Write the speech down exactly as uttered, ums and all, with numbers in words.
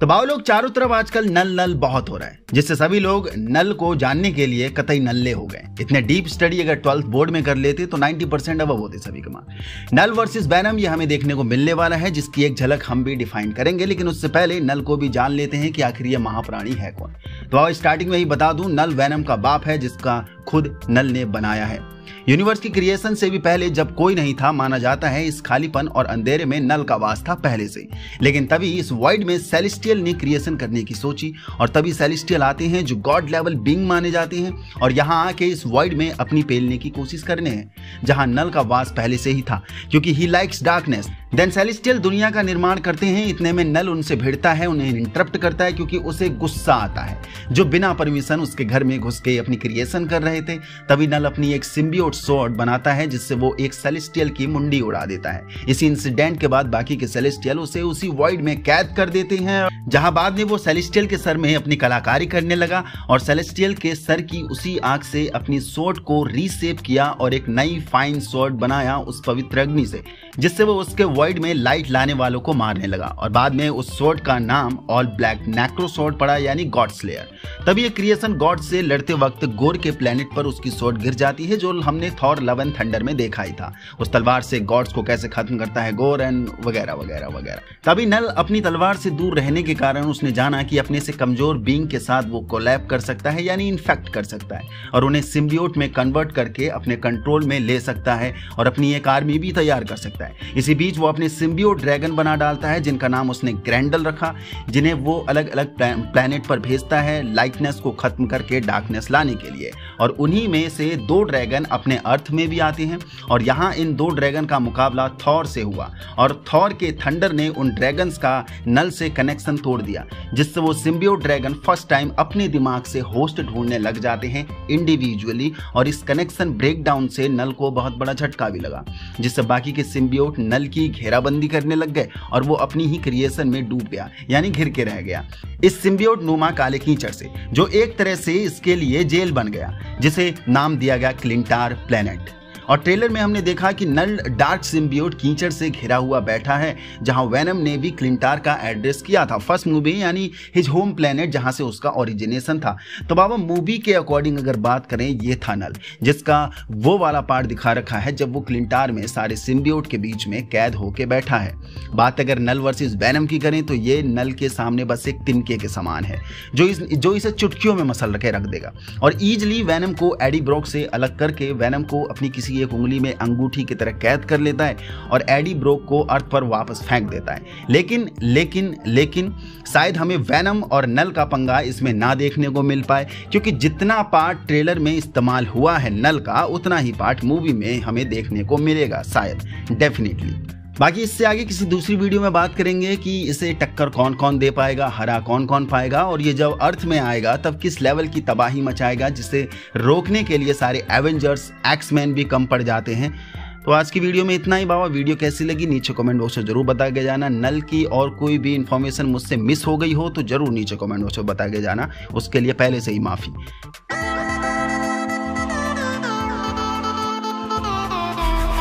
तो बाबा लोग, चारों तरफ आजकल नल नल बहुत हो रहा है, जिससे सभी लोग नल को जानने के लिए कतई नल्ले हो गए। इतने डीप स्टडी अगर ट्वेल्थ बोर्ड में कर लेते तो नब्बे परसेंट अब होते सभी के मार। नल वर्सेस वेनम ये हमें देखने को मिलने वाला है, जिसकी एक झलक हम भी डिफाइन करेंगे, लेकिन उससे पहले नल को भी जान लेते हैं कि आखिर ये महाप्राणी है कौन। तो बाबा स्टार्टिंग में ही बता दूं, नल वेनम का बाप है, जिसका खुद नल ने बनाया है। यूनिवर्स की क्रिएशन से भी पहले जब कोई नहीं था, माना जाता है इस खालीपन और अंधेरे में नल का वास था पहले से, लेकिन तभी इस वर्ल्ड में सेलेस्टियल ने क्रिएशन करने की सोची और तभी सेलेस्टियल आते हैं जो गॉड लेवल बीइंग माने जाते हैं और यहाँ आके इस वर्ल्ड में अपनी पेलने की कोशिश करने हैं, जहाँ नल का वास पहले से ही था क्योंकि he likes darkness. Then celestial दुनिया का निर्माण करते हैं। इतने में नल उनसे भिड़ता है, उन्हें इंटरप्ट करता है क्योंकि उसे गुस्सा आता है जो बिना परमिशन उसके घर में घुस के अपनी क्रिएशन कर रहे थे। तभी नल अपनी एक सिम्बियोट स्वॉर्ड बनाता है जिससे वो एक सेलेस्टियल की मुंडी उड़ा देता है। इसी इंसिडेंट के बाद बाकी के सेलेस्टियल उसे उसी वॉइड में कैद कर देते हैं, जहां बाद में वो सेलेस्टियल के सर में अपनी कलाकारी करने लगा और सेलेस्टियल के सर की उसी आंख से अपनी स्वॉर्ड को रीशेप किया और एक नई फाइन स्वॉर्ड बनाया उस पवित्र अग्नि से, जिससे वो उसके वर्ल्ड में लाइट लाने वालों को मारने लगा। और बाद में उस स्वॉर्ड का नाम ऑल ब्लैक नेक्रो स्वॉर्ड पड़ा, यानी गॉडस्लेयर। तभी ये क्रिएशन गॉड से लड़ते वक्त गोर के प्लेनेट पर उसकी स्वॉर्ड गिर जाती है, जो हमने थॉर लव एंड थंडर में देखा ही था। उस तलवार से गॉड्स को कैसे खत्म करता है गोर एंड वगैरह वगैरह वगैरह। तभी नल अपनी तलवार से दूर रहने के कारण उसने जाना कि अपने से कमजोर बीइंग के साथ वो कोलैब कर सकता है, यानी इन्फेक्ट कर सकता है और उन्हें सिम्बियोट में कन्वर्ट करके अपने कंट्रोल में ले सकता है और अपनी एक आर्मी भी तैयार कर सकता है। इसी बीच वो अपने सिम्बियोट ड्रैगन बना डालता है, जिनका नाम उसने ग्रेंडल रखा, जिन्हें वो अलग अलग प्लैनेट पर भेजता है लाइटनेस को खत्म करके डार्कनेस लाने के लिए। और उन्हीं में से दो ड्रैगन अपने अर्थ में भी आते हैं और यहाँ इन दो ड्रैगन का मुकाबला थॉर से हुआ और थॉर के थंडर ने उन ड्रैगन्स का नल से कनेक्शन तोड़ दिया, जिससे वो सिम्बियोट ड्रैगन फर्स्ट टाइम अपने दिमाग से होस्ट ढूंढने लग जाते हैं इंडिविजुअली। और इस कनेक्शन ब्रेकडाउन से नल को बहुत बड़ा झटका भी लगा, जिससे बाकी के सिम्बियोट नल की घेराबंदी करने लग गए और वो अपनी ही क्रिएशन में डूब गया, यानी घिर के रह गया इस सिम्बियोट नुमा काले कीचड़ से, जो एक तरह से इसके लिए जेल बन गया, जिसे नाम दिया गया क्लिंटार प्लेनेट। और ट्रेलर में हमने देखा कि नल डार्क सिम्बियोट कीचड़ से घिरा हुआ बैठा है, जहां वेनम ने भी क्लिंटार का एड्रेस किया था फर्स्ट मूवी, यानी हिज होम प्लेनेट, जहां से उसका ओरिजिनेशन था। तो बाबा मूवी के अकॉर्डिंग अगर बात करें, ये था नल, जिसका वो वाला पार्ट दिखा रखा है जब वो क्लिंटार में सारे सिम्बियोट के बीच में कैद होके बैठा है। बात अगर नल वर्सेस वेनम की करें तो ये नल के सामने बस एक तिनके के समान है, जो इस जो इसे चुटकियों में मसल के रख देगा और ईजिली वेनम को एडी ब्रॉक से अलग करके वेनम को अपनी किसी एक उंगली में अंगूठी की तरह कैद कर लेता है और एडी ब्रोक को अर्थ पर वापस फेंक देता है। लेकिन लेकिन लेकिन शायद हमें वेनम और नल का पंगा इसमें ना देखने को मिल पाए, क्योंकि जितना पार्ट ट्रेलर में इस्तेमाल हुआ है नल का, उतना ही पार्ट मूवी में हमें देखने को मिलेगा शायद, डेफिनेटली। बाकी इससे आगे किसी दूसरी वीडियो में बात करेंगे कि इसे टक्कर कौन कौन दे पाएगा, हरा कौन कौन पाएगा और ये जब अर्थ में आएगा तब किस लेवल की तबाही मचाएगा, जिसे रोकने के लिए सारे एवेंजर्स, एक्समैन भी कम पड़ जाते हैं। तो आज की वीडियो में इतना ही बाबा। वीडियो कैसी लगी नीचे कमेंट बॉक्स में जरूर बता के जाना। नल की और कोई भी इन्फॉर्मेशन मुझसे मिस हो गई हो तो जरूर नीचे कमेंट बॉक्स में बता के जाना, उसके लिए पहले से ही माफ़ी।